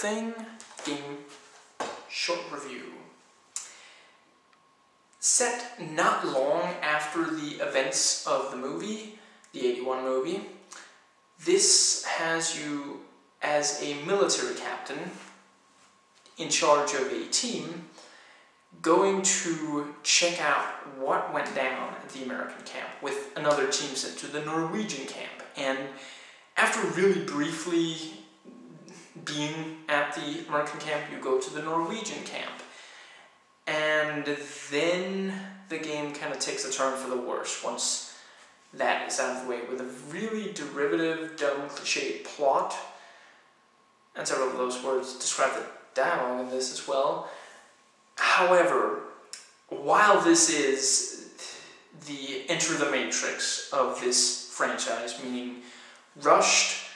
Thing in short review. Set not long after the events of the movie, the 81 movie, this has you as a military captain in charge of a team going to check out what went down at the American camp with another team sent to the Norwegian camp. And after really briefly being at the American camp, you go to the Norwegian camp. And then the game kind of takes a turn for the worse once that is out of the way, with a really derivative, dumb, cliched plot. And several of those words describe the dialogue in this as well. However, while this is the enter the matrix of this franchise, meaning rushed,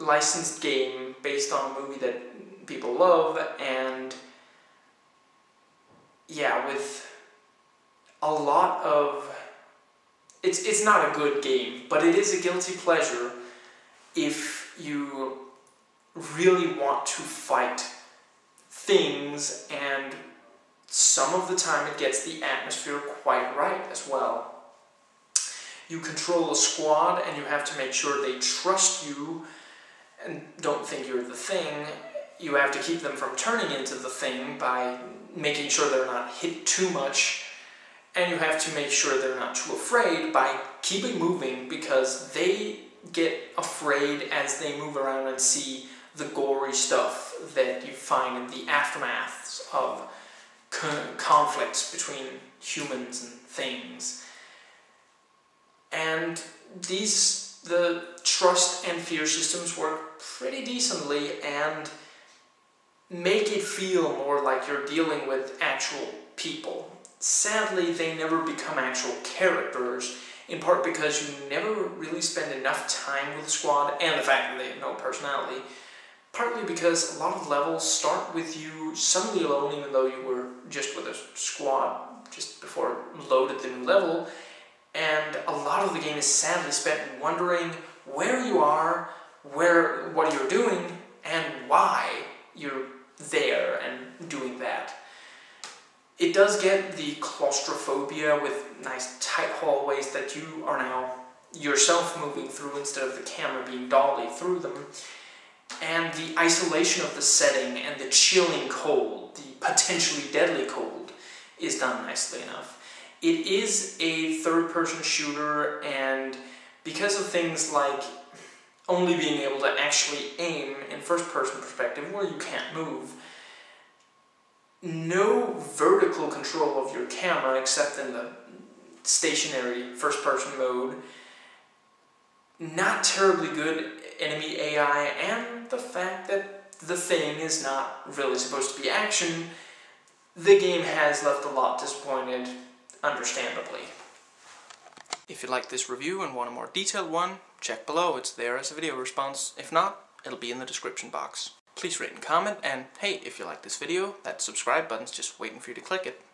licensed game based on a movie that people love, and yeah, with a lot of... It's not a good game, but it is a guilty pleasure if you really want to fight things, and some of the time it gets the atmosphere quite right as well. You control a squad and you have to make sure they trust you and don't think you're the thing. You have to keep them from turning into the thing by making sure they're not hit too much, and you have to make sure they're not too afraid by keeping moving, because they get afraid as they move around and see the gory stuff that you find in the aftermaths of conflicts between humans and things. And the trust and fear systems work pretty decently and make it feel more like you're dealing with actual people. Sadly, they never become actual characters, in part because you never really spend enough time with the squad, and the fact that they have no personality. Partly because a lot of levels start with you suddenly alone, even though you were just with a squad just before it loaded the new level, and a lot of the game is sadly spent wondering where you are, what you're doing, and why you're there and doing that. It does get the claustrophobia with nice tight hallways that you are now yourself moving through instead of the camera being dolly through them, and the isolation of the setting and the chilling cold, the potentially deadly cold, is done nicely enough. It is a third-person shooter, and because of things like only being able to actually aim in first-person perspective where you can't move, no vertical control of your camera except in the stationary first-person mode, not terribly good enemy AI, and the fact that the thing is not really supposed to be action, the game has left a lot disappointed, understandably. If you like this review and want a more detailed one, check below, it's there as a video response. If not, it'll be in the description box. Please rate and comment, and hey, if you like this video, that subscribe button's just waiting for you to click it.